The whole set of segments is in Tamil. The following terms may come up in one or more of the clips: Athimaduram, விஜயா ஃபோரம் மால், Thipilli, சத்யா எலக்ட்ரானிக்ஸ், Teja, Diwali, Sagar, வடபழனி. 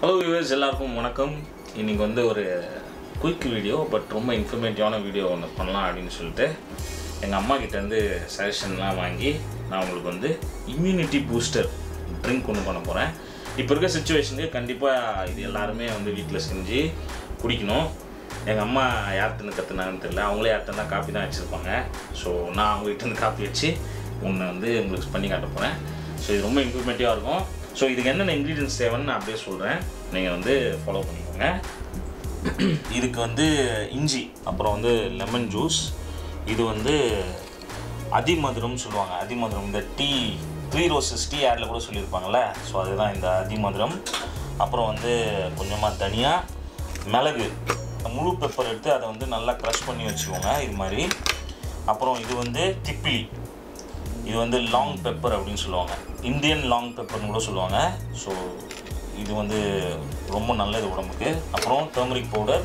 Hello viewers, எல்லாருக்கும் வணக்கம். இன்னைக்கு வந்து ஒரு குயிக் வீடியோ பட் ரொம்ப இன்ஃபர்மேட்டிவான வீடியோ ஒன்று பண்ணலாம் அப்படினு சொல்லிட்டு எங்க அம்மா கிட்ட இருந்து சஜஷன்லாம் வாங்கி நான் உங்களுக்கு வந்து இம்யூனிட்டி பூஸ்டர் ட்ரிங்க் ஒன்று பண்ண போறேன். இப்போ இருக்க சிச்சுவேஷனுக்கு கண்டிப்பா இது எல்லாருமே வந்து வீட்ல செஞ்சு குடிக்கணும். எங்க அம்மா யார்கிட்ட கத்துனாங்கன்னு தெரியல, அவங்களே யார்கிட்ட தான் காப்பி தான் வச்சிருப்பாங்க. ஸோ நான் அவங்ககிட்ட இருந்து காப்பி வச்சு ஒன்று வந்து உங்களுக்கு பண்ணி காட்ட போகிறேன். ஸோ இது ரொம்ப இம்ப்ரூவ்மெண்ட்டாக இருக்கும். ஸோ இதுக்கு என்னென்ன இன்க்ரீடியன்ஸ் தேவைன்னு நான் அப்படியே சொல்கிறேன், நீங்கள் வந்து ஃபாலோ பண்ணிக்கோங்க. இதுக்கு வந்து இஞ்சி, அப்புறம் வந்து லெமன் ஜூஸ், இது வந்து அதிமதுரம் சொல்லுவாங்க, அதிமதுரம். இந்த டீ த்ரீ ரோசஸ் டீ ஆடில் கூட சொல்லியிருப்பாங்கள்ல, ஸோ அதுதான் இந்த அதிமதுரம். அப்புறம் வந்து கொஞ்சமாக தனியா, மிளகு, முழு பெப்பர் எடுத்து அதை வந்து நல்லா க்ரஷ் பண்ணி வச்சுக்கோங்க இது மாதிரி. அப்புறம் இது வந்து திப்பிலி, இது வந்து லாங் பெப்பர் அப்படின்னு சொல்லுவாங்க, இந்தியன் லாங் பெப்பர்னு கூட சொல்லுவாங்க. ஸோ இது வந்து ரொம்ப நல்லது உடம்புக்கு. அப்புறம் டர்மரிக் பவுடர்,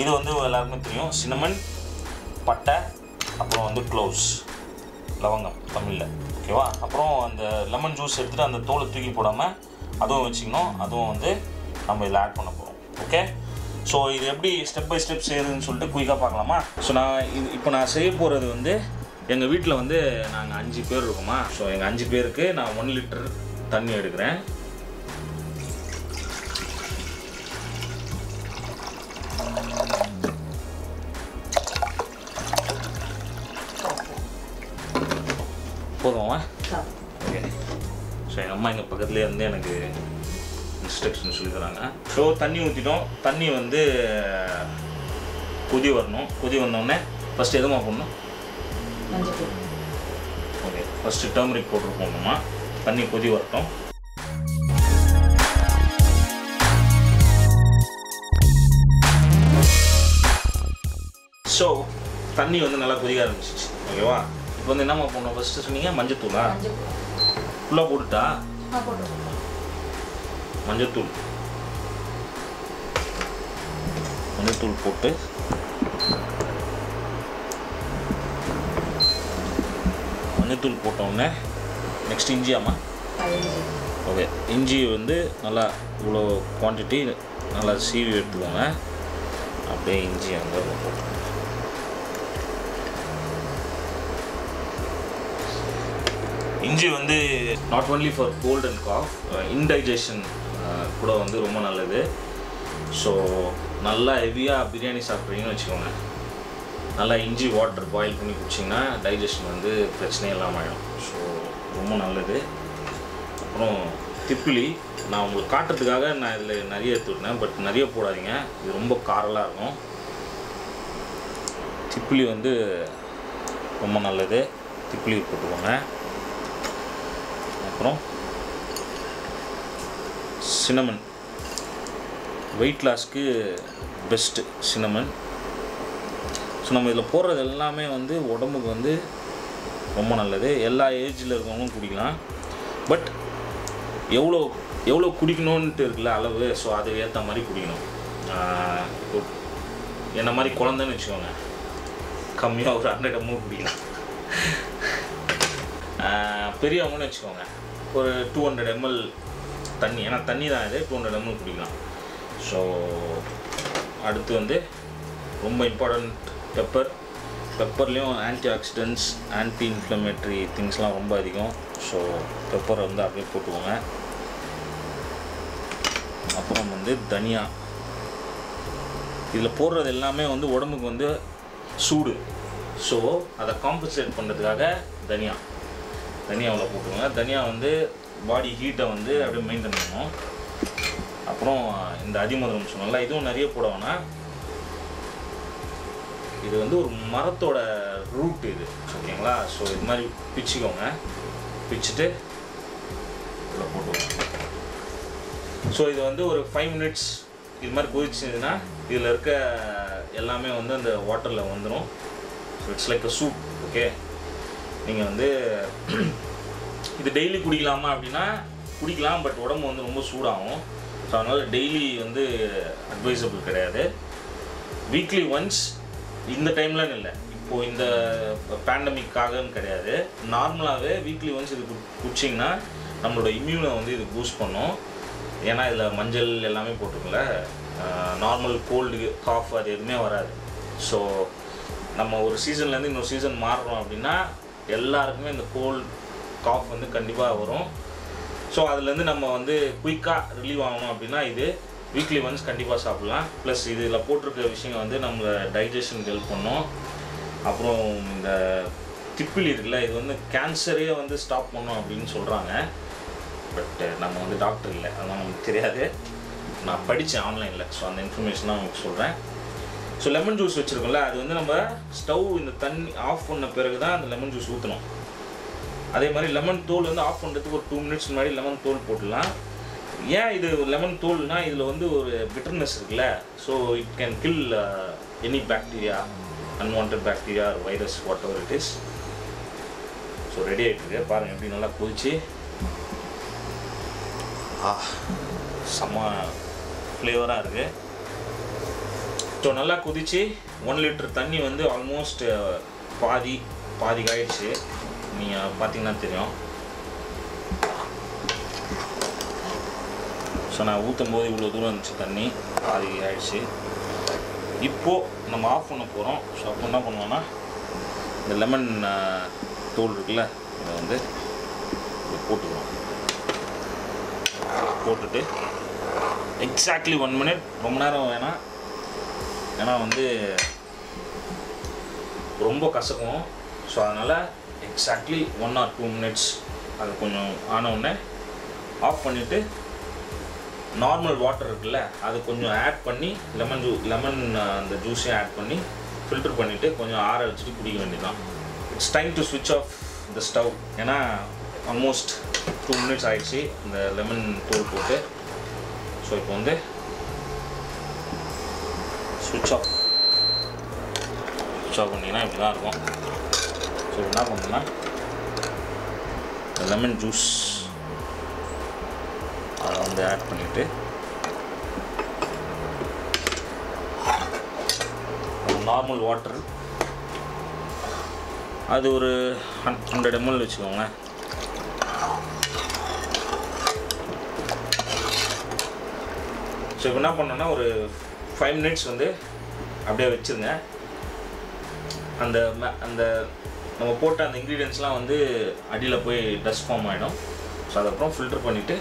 இது வந்து எல்லாருக்குமே தெரியும், சின்னமன், பட்டை, அப்புறம் வந்து க்ளோஸ், லவங்கம் தமிழில், ஓகேவா. அப்புறம் அந்த லெமன் ஜூஸ் எடுத்துகிட்டு அந்த தோலை தூக்கி போடாமல் அதுவும் வச்சுக்கணும், அதுவும் வந்து நம்ம இதில் ஆட் பண்ண போகிறோம், ஓகே. ஸோ இது எப்படி ஸ்டெப் பை ஸ்டெப் செய்யுதுன்னு சொல்லிட்டு குயிக்காக பார்க்கலாமா. ஸோ நான் இது இப்போ நான் செய்ய போகிறது வந்து, எங்கள் வீட்டில் வந்து நாங்கள் 5 பேர் இருக்கோமா. ஸோ எங்கள் 5 பேருக்கு நான் 1 லிட்டர் தண்ணி எடுக்கிறேன். போதுமா? ஓகே. ஸோ எங்கள் அம்மா எங்கள் பக்கத்துலேயே இருந்து எனக்கு இன்ஸ்ட்ரக்ஷன் சொல்லிக்கிறாங்க. ஸோ தண்ணி ஊற்றிட்டோம். தண்ணி வந்து கொதி வரணும். கொதி வந்தோடனே ஃபஸ்ட்டு எதுமா போடணும்? ஓகே, ஃபஸ்ட்டு டர்மரிக் பவுடர் போடணுமா. தண்ணி கொதி வரட்டும். ஸோ தண்ணி வந்து நல்லா கொதிக்க ஆரம்பிச்சிச்சு, ஓகேவா. இப்போ வந்து என்னம்மா போடணும்? ஃபஸ்ட்டு சொன்னீங்க மஞ்சத்தூளா? ஃபுல்லாக போட்டுட்டா? மஞ்சத்தூள், மஞ்சத்தூள் போட்டு மஞ்சத்தூள் போட்டோடனே நெக்ஸ்ட் இஞ்சியாம்மா? ஓகே, இஞ்சி வந்து நல்லா இவ்வளோ குவான்டிட்டி நல்லா சீவி எடுத்துக்கோங்க. அப்படியே இஞ்சி அங்கே போட்டோம். இஞ்சி வந்து not only for cold and cough, indigestion கூட வந்து ரொம்ப நல்லது. ஸோ நல்லா ஹெவியாக பிரியாணி சாப்பிட்றீங்கன்னு வச்சுக்கோங்க, நல்லா இஞ்சி வாட்டர் பாயில் பண்ணி குடிச்சிங்கன்னா டைஜஷன் வந்து பிரச்சனை இல்லாமல் ஆகிடும். ஸோ ரொம்ப நல்லது. அப்புறம் திப்பிலி, நான் உங்களுக்கு காட்டுறதுக்காக நான் இதில் நிறைய எடுத்துக்கிட்டேன், பட் நிறைய போடாதீங்க, இது ரொம்ப காரலாக இருக்கும். திப்பிலி வந்து ரொம்ப நல்லது, திப்பிலி போட்டுக்கோங்க. அப்புறம் சின்னமன், வெயிட் லாஸ்க்கு பெஸ்ட்டு சின்னமன். ஸோ நம்ம இதில் போடுறது எல்லாமே வந்து உடம்புக்கு வந்து ரொம்ப நல்லது. எல்லா ஏஜில் இருக்கவங்களும் குடிக்கலாம், பட் எவ்வளோ எவ்வளோ குடிக்கணும்ன்ட்டு இருக்குல்ல அளவு, ஸோ அது ஏற்ற மாதிரி குடிக்கணும். என்ன மாதிரி குழந்தைன்னு வச்சுக்கோங்க, கம்மியாக ஒரு 100 ml குடிக்கலாம். பெரியவங்கன்னு வச்சுக்கோங்க, ஒரு 200 ml தண்ணி, ஏன்னா தண்ணி தான் இது, 200 ml குடிக்கலாம். ஸோ அடுத்து வந்து ரொம்ப இம்பார்ட்டண்ட் பெப்பர். பெப்பர்லேயும் ஆன்டி ஆக்சிடென்ட்ஸ், ஆன்டி இன்ஃப்ளமேட்ரி திங்ஸ்லாம் ரொம்ப அதிகம். ஸோ பெப்பரை வந்து அப்படியே போட்டுக்கோங்க. அப்புறம் வந்து தனியா, இதில் போடுறது எல்லாமே வந்து உடம்புக்கு வந்து சூடு, ஸோ அதை காம்பன்சேட் பண்ணுறதுக்காக தனியா, தனியாவில் போட்டுக்கோங்க. தனியா வந்து பாடி ஹீட்டை வந்து அப்படியே மெயின்டைன் பண்ணணும். அப்புறம் இந்த அதிமதுரம் சொன்னால, இதுவும் நிறைய போடணும்னா, இது வந்து ஒரு மரத்தோட ரூட் இது, ஓகேங்களா. ஸோ இது மாதிரி பிச்சுக்கோங்க, பிச்சுட்டு இதில் போட்டுக்கோங்க. ஸோ இது வந்து ஒரு 5 minutes இது மாதிரி கொதிச்சுதுன்னா இதில் இருக்க எல்லாமே வந்து அந்த வாட்டரில் வந்துடும். So it's like a soup, okay. நீங்கள் வந்து இது டெய்லி குடிக்கலாமா அப்படின்னா குடிக்கலாம், பட் உடம்பு வந்து ரொம்ப சூடாகும். ஸோ அதனால் டெய்லி வந்து அட்வைசபிள் கிடையாது. வீக்லி ஒன்ஸ், இந்த டைம்லன்னு இல்லை, இப்போது இந்த பேண்டமிக்காகன்னு கிடையாது, நார்மலாகவே வீக்லி ஒன்ஸ் இது குடிச்சிங்கன்னா நம்மளோட இம்யூனை வந்து இது பூஸ்ட் பண்ணும். ஏன்னா இதில் மஞ்சள் எல்லாமே போட்டிருக்கல, நார்மல் கோல்டு காஃப் அது எதுவுமே வராது. ஸோ நம்ம ஒரு சீசன்லேருந்து இன்னொரு சீசன் மாறுறோம் அப்படின்னா எல்லாருக்குமே இந்த கோல்டு காஃப் வந்து கண்டிப்பாக வரும். ஸோ அதுலேருந்து நம்ம வந்து குயிக்காக ரிலீவ் ஆகணும் அப்படின்னா இது வீக்லி ஒன்ஸ் கண்டிப்பாக சாப்பிட்லாம். ப்ளஸ் இதில் போட்டிருக்க விஷயம் வந்து நம்மளை டைஜஷனுக்கு ஹெல்ப் பண்ணோம். அப்புறம் இந்த திப்பிலி இருக்குல்ல, இது வந்து கேன்சரே வந்து ஸ்டாப் பண்ணோம் அப்படின்னு சொல்கிறாங்க. பட் நம்ம வந்து டாக்டர் இல்லை, அதெல்லாம் நமக்கு தெரியாது. நான் படித்தேன் ஆன்லைனில், ஸோ அந்த இன்ஃபர்மேஷன் உங்களுக்கு சொல்கிறேன். ஸோ லெமன் ஜூஸ் வச்சுருக்கோம்ல, அது வந்து நம்ம ஸ்டவ் இந்த தண்ணி ஆஃப் பண்ண பிறகு தான் அந்த லெமன் ஜூஸ் ஊற்றணும். அதே மாதிரி லெமன் தோல் வந்து ஆஃப் பண்ணுறதுக்கு ஒரு 2 minutes முன்னாடி லெமன் தோல் போட்டுடலாம். ஏன் இது லெமன் தோல்னால் இதில் வந்து ஒரு பிட்டர்னஸ் இருக்குல்ல, so it can kill any bacteria, unwanted bacteria or virus whatever it is. So ready ஆகிட்டுருக்கு பாருங்கள், எப்படி நல்லா கொதிச்சு செம்ம ஃப்ளேவராக இருக்குது. ஸோ நல்லா கொதிச்சு 1 liter தண்ணி வந்து ஆல்மோஸ்ட் பாதி ஆயிடுச்சு. நீங்கள் பார்த்தீங்கன்னா தெரியும். ஸோ நான் ஊற்றும் போது இவ்வளோ தூரம் இருந்துச்சு தண்ணி, பாதி ஆயிடுச்சு. இப்போது நம்ம ஆஃப் பண்ண போகிறோம். ஸோ அப்போ என்ன பண்ணுவோன்னா இந்த லெமன் தோல் இருக்குல்ல, இதை வந்து போட்டுக்கிறோம். போட்டுட்டு எக்ஸாக்ட்லி 1 minute, ரொம்ப நேரம் வேணாம், ஏன்னா வந்து ரொம்ப கசக்கும். ஸோ அதனால் எக்ஸாக்ட்லி 1 or 2 minutes அது கொஞ்சம் ஆனவுடனே ஆஃப் பண்ணிவிட்டு நார்மல் வாட்டர் இருக்குல்ல, அது கொஞ்சம் ஆட் பண்ணி லெமன் அந்த ஜூஸையும் ஆட் பண்ணி ஃபில்டர் பண்ணிவிட்டு கொஞ்சம் ஆற வச்சுட்டு குடிக்க வேண்டியதான். இட்ஸ் டைம் டு ஸ்விட்ச் ஆஃப் த ஸ்டவ். ஏன்னா ஆல்மோஸ்ட் 2 minutes ஆகிடுச்சு இந்த லெமன் தோல் போட்டு. ஸோ இப்போ வந்து ஸ்விட்ச் ஆஃப் பண்ணிங்கன்னா இப்படி தான் இருக்கும். ஸோ என்ன பண்ணணும்னா லெமன் ஜூஸ் அதை வந்து ஆட் பண்ணிவிட்டு நார்மல் வாட்டர் அது ஒரு 100 ml வச்சுக்கோங்களேன். ஸோ இப்போ என்ன பண்ணோன்னா ஒரு 5 minutes வந்து அப்படியே வச்சுருங்க. அந்த நம்ம போட்ட அந்த இன்க்ரீடியன்ட்ஸ்லாம் வந்து அடியில் போய் டஸ்ட் ஃபார்ம் ஆகிடும். ஸோ அதுக்கப்புறம் ஃபில்டர் பண்ணிவிட்டு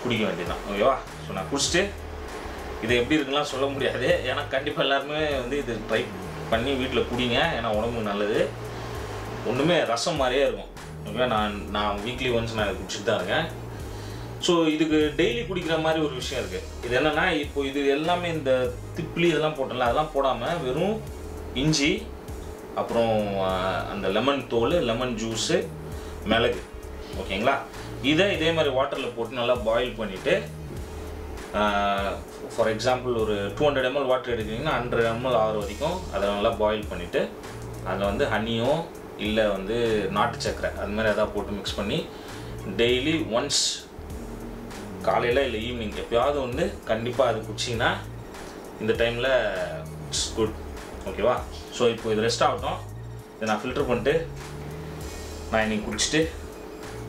குடிக்க வேண்டியதுதான். ஓகேவா? ஸோ நான் குடிச்சிட்டு இது எப்படி இருக்குலாம் சொல்ல முடியாது, ஏன்னா கண்டிப்பாக எல்லாருமே வந்து இது ட்ரை பண்ணி வீட்டில் குடிங்க, ஏன்னா உடம்புக்கு நல்லது. ஒன்றுமே ரசம் மாதிரியே இருக்கும். ஓகேவா? நான் வீக்லி ஒன்ஸ் நான் குடிச்சிட்டு தான் இருக்கேன். ஸோ இதுக்கு டெய்லி குடிக்கிற மாதிரி ஒரு விஷயம் இருக்குது. இது என்னென்னா, இப்போ இது எல்லாமே இந்த திப்பிலி இதெல்லாம் போட்டோம்ல, அதெல்லாம் போடாமல் வெறும் இஞ்சி, அப்புறம் அந்த லெமன் தோல், லெமன் ஜூஸு, மிளகு, ஓகேங்களா? இதை இதே மாதிரி வாட்டரில் போட்டு நல்லா பாயில் பண்ணிவிட்டு, ஃபார் எக்ஸாம்பிள் ஒரு 200 ml வாட்டர் எடுக்கிறீங்கன்னா 100 ml ஆகிற வரைக்கும் அதை நல்லா பாயில் பண்ணிவிட்டு அதில் வந்து ஹனியோ இல்லை வந்து நாட்டு சக்கரை அது மாதிரி எதாவது போட்டு மிக்ஸ் பண்ணி டெய்லி ஒன்ஸ் காலையில் இல்லை ஈவினிங் எப்போயாவது வந்து கண்டிப்பாக அது குடிச்சிங்கன்னா இந்த டைமில் இட்ஸ் குட். ஓகேவா? ஸோ இப்போ இது ரெஸ்ட் ஆகட்டும். இதை நான் ஃபில்டர் பண்ணிட்டு நான் இன்னைக்கு குடிச்சிட்டு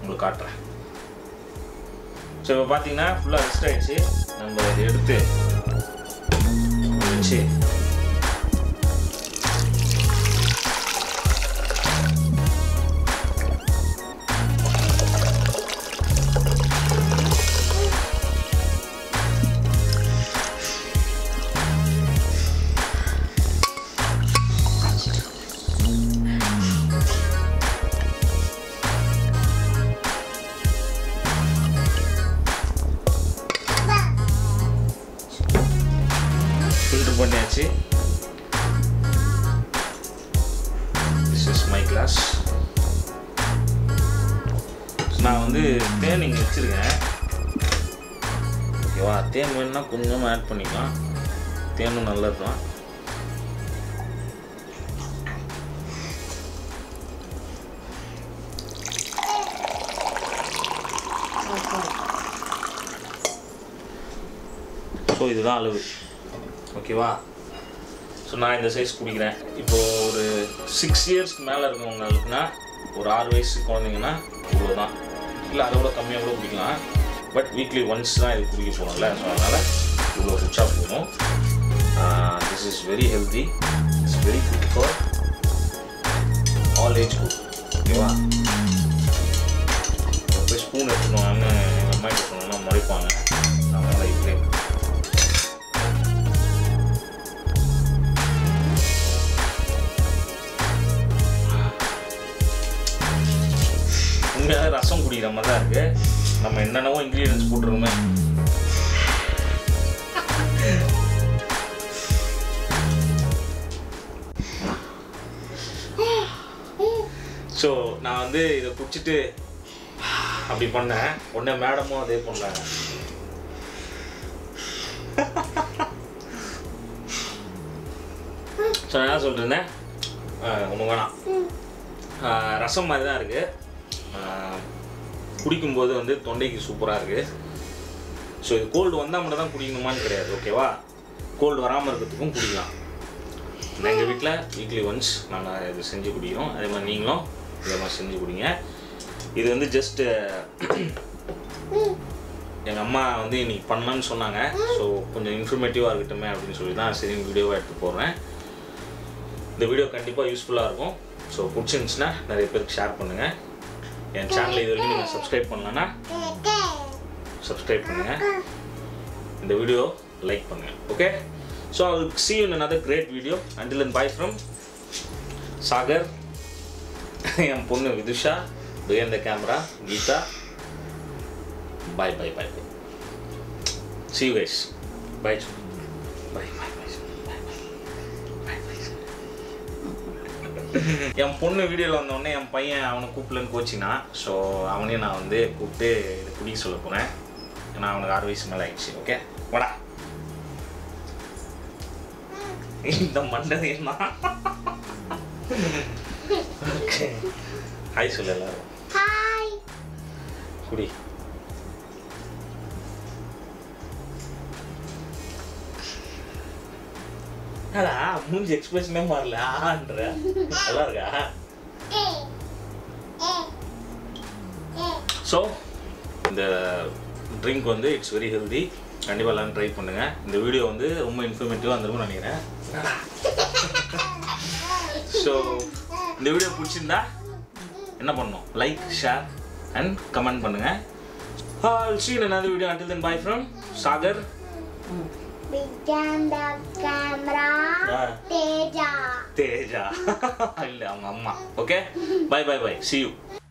உங்களுக்கு காட்டுறேன். ஸோ இப்போ பார்த்தீங்கன்னா ஃபுல்லாக ரெஸ்ட் ஆகிடுச்சு. நம்ம இதை எடுத்து வச்சு பண்ணியாச்சு. This is my glass. நான் வந்து தேன் இங்கே வச்சுருக்கேன். ஓகேவா? தேன் வேணும்னா கொஞ்சமாக ஆட் பண்ணிக்கலாம், தேனும் நல்லது தான். ஸோ இதுதான் அளவு. ஓகேவா? ஸோ நான் இந்த சைஸ் குடிக்கிறேன். இப்போது ஒரு 6 years மேலே இருக்கவங்களுக்குன்னா, ஒரு 6 வயசு குழந்தைங்கன்னா இவ்வளோ தான். இல்லை அதை விட கம்மியாக கூட குடிக்கலாம். பட் வீக்லி ஒன்ஸ் தான் இது குடிக்க போகணும்ல, ஸோ அதனால் இவ்வளோ ரிச்சாக போகணும். This is very healthy, it's very good for all age good. ஓகேவா, போய் ஸ்பூன் எடுத்துக்கணும்னு எங்கள் அம்மா கிட்ட சொன்னோம்னா மறைப்பாங்க. அதனால் இப்படி உண்மையாக ரசம் குடிக்கிற மாதிரி தான் இருக்குது. நம்ம என்னென்னவோ இன்க்ரீடியன்ஸ் போட்டுருக்கோமே. ஸோ நான் வந்து இதை குடிச்சிட்டு அப்படி பண்ணேன். உடனே மேடமும் அதே பண்ணாங்க. ஸோ நான் என்ன சொல்கிறேன்னே, ஒன்று வேணாம், ரசம் மாதிரி தான் இருக்குது. குடிக்கும்போது வந்து தொண்டைக்கு சூப்பராக இருக்குது. ஸோ இது கோல்டு வந்தால் மட்டும் தான் குடிக்கணுமான்னு கிடையாது, ஓகேவா? கோல்டு வராமல் இருக்கிறதுக்கும் குடிக்கலாம். எங்கள் வீட்டில் வீக்லி ஒன்ஸ் நாங்கள் இது செஞ்சு குடிக்கிறோம். அதே மாதிரி நீங்களும் இதே மாதிரி செஞ்சு குடிங்க. இது வந்து ஜஸ்ட்டு எங்கள் அம்மா வந்து இன்றைக்கி பண்ணலான்னு சொன்னாங்க. ஸோ கொஞ்சம் இன்ஃபர்மேட்டிவாக இருக்கட்டுமே அப்படின்னு சொல்லி தான் சரி வீடியோவாக எடுத்து போடுறேன். இந்த வீடியோ கண்டிப்பாக யூஸ்ஃபுல்லாக இருக்கும். ஸோ பிடிச்சிருந்துச்சுன்னா நிறைய பேருக்கு ஷேர் பண்ணுங்கள். என் சேனலை இது வரைக்கும் நீங்கள் சப்ஸ்கிரைப் பண்ணலன்னா சப்ஸ்கிரைப் பண்ணுங்கள். இந்த வீடியோ லைக் பண்ணுங்கள், okay? So I will see you in another great video. Until then, bye from Sagar, என் பொண்ணு Vidhusha, behind the camera Geeta. Bye bye bye bye. See you guys. Bye bye bye bye bye bye. என் பொண்ணு வீடியோவில் வந்தோடனே என் பையன் அவனை கூப்பிடலன்னு கோச்சினா, ஸோ அவனையும் நான் வந்து கூப்பிட்டு இது குடிக்க சொல்ல போகிறேன். ஏன்னா அவனுக்கு 6 வயசு மேலே ஆயிடுச்சு, ஓகே? வாடா. இந்த மண்டது என்ன? ஓகே, ஹாய் சொல்லு எல்லாரும். ஹாய் குடி. அடா மூஞ்சி எக்ஸ்பிரஷனே மாறல. ஆன்ற நல்லா இருக்கா? ஸோ இந்த ட்ரிங்க் வந்து இட்ஸ் வெரி ஹெல்தி. கண்டிப்பாக எல்லாரும் ட்ரை பண்ணுங்கள். இந்த வீடியோ வந்து ரொம்ப இன்ஃபர்மேட்டிவாக இருந்திருக்கும்னு நினைக்கிறேன். ஸோ இந்த வீடியோ பிடிச்சிருந்தா என்ன பண்ணணும்? லைக், ஷேர் அண்ட் கமெண்ட் பண்ணுங்கள். I'll see you in another video. Until then, bye from Sagar. Behind the camera, Teja. Teja. இல்லை, அவங்க அம்மா. Okay, bye bye bye. See you.